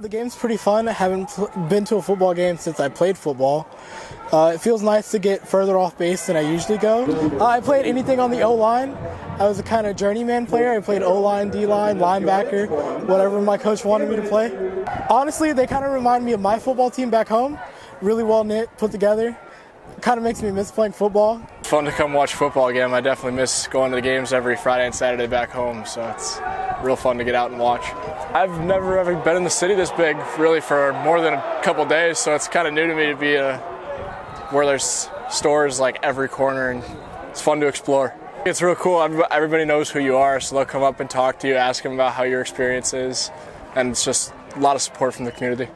the game's pretty fun. I haven't been to a football game since I played football. It feels nice to get further off base than I usually go. I played anything on the O-line. I was a kind of journeyman player. I played O-line, D-line, linebacker, whatever my coach wanted me to play. Honestly, they kind of remind me of my football team back home. Really well knit, put together. Kind of makes me miss playing football. It's fun to come watch football again. I definitely miss going to the games every Friday and Saturday back home, so it's real fun to get out and watch. I've never ever been in the city this big, really, for more than a couple days, so it's kind of new to me to be where there's stores like every corner, and it's fun to explore. It's real cool. Everybody knows who you are, so they'll come up and talk to you, ask them about how your experience is, and it's just a lot of support from the community.